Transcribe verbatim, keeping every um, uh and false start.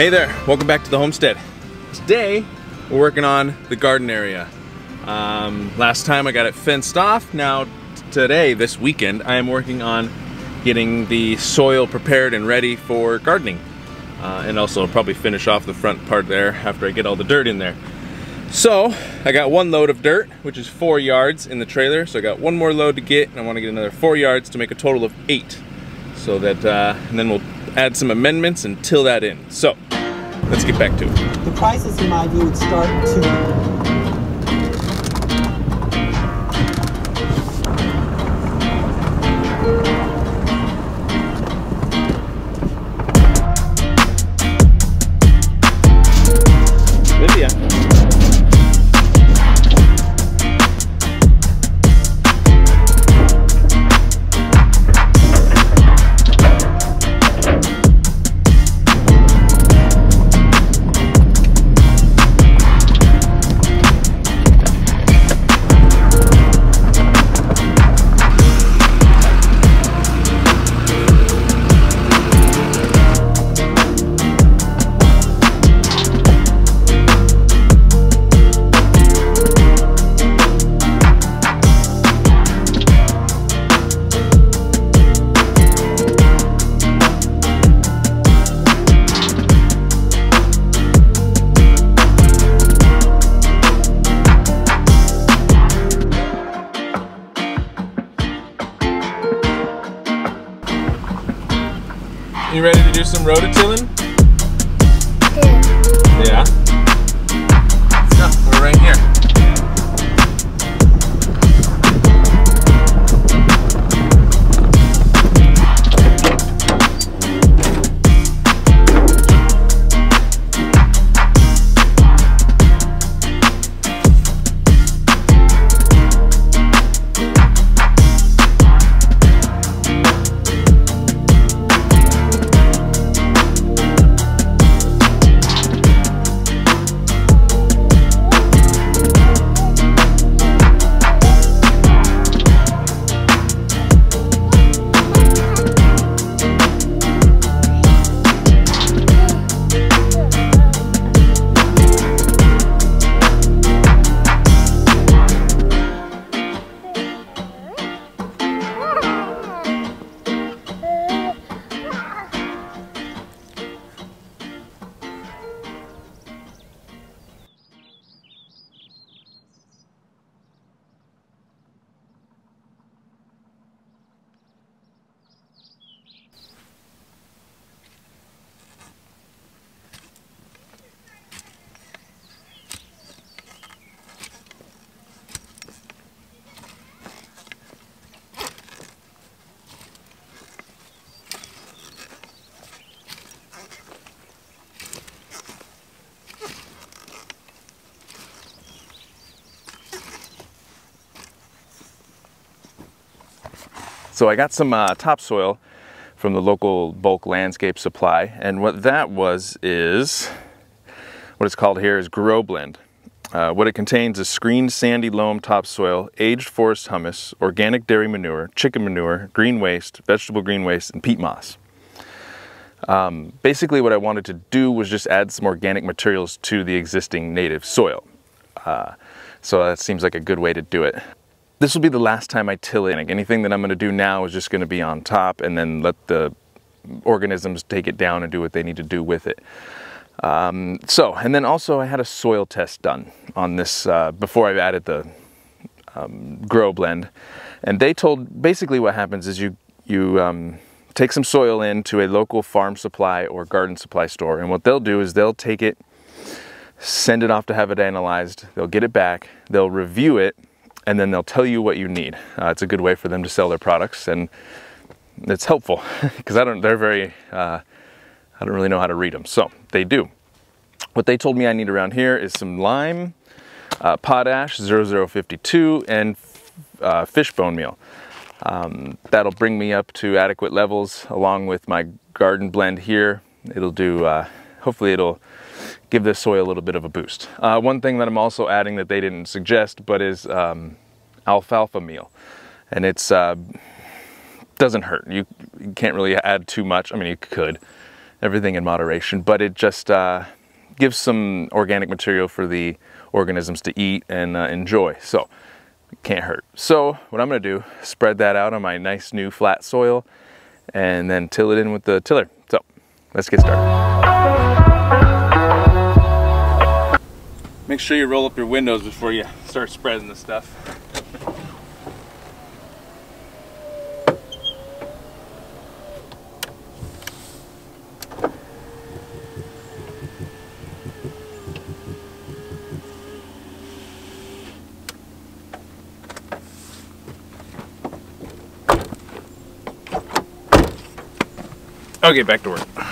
Hey there, welcome back to the homestead. Today, we're working on the garden area. Um, last time I got it fenced off. Now today, this weekend, I am working on getting the soil prepared and ready for gardening. Uh, and also I'll probably finish off the front part there after I get all the dirt in there. So I got one load of dirt, which is four yards in the trailer. So I got one more load to get, and I want to get another four yards to make a total of eight. So that, uh, and then we'll add some amendments and till that in. So let's get back to it. The crisis, in my view, would start to Olivia. You ready to do some rototilling? Yeah. Yeah? Let's go. We're right here. So I got some uh, topsoil from the local bulk landscape supply, and what that was is, what it's called here is Grow Blend. Uh, what it contains is screened sandy loam topsoil, aged forest humus, organic dairy manure, chicken manure, green waste, vegetable green waste, and peat moss. Um, basically what I wanted to do was just add some organic materials to the existing native soil. Uh, so that seems like a good way to do it. This will be the last time I till it. Anything that I'm gonna do now is just gonna be on top and then let the organisms take it down and do what they need to do with it. Um, so, and then also I had a soil test done on this uh, before I added the um, Grow Blend. And they told, basically what happens is you, you um, take some soil in to a local farm supply or garden supply store. And what they'll do is they'll take it, send it off to have it analyzed. They'll get it back, they'll review it, and then they'll tell you what you need. Uh, it's a good way for them to sell their products, and it's helpful because I don't, they're very, uh, I don't really know how to read them, so they do. What they told me I need around here is some lime, uh, potash zero zero five two, and uh, fish bone meal. Um, that'll bring me up to adequate levels along with my garden blend here. It'll do, uh, hopefully it'll give this soil a little bit of a boost. Uh, one thing that I'm also adding that they didn't suggest, but is um, alfalfa meal. And it's, uh, doesn't hurt. You, you can't really add too much. I mean, you could. everything in moderation, but it just uh, gives some organic material for the organisms to eat and uh, enjoy. So it can't hurt. So what I'm gonna do, spread that out on my nice new flat soil and then till it in with the tiller. So let's get started. Make sure you roll up your windows before you start spreading this stuff. Okay, back to work.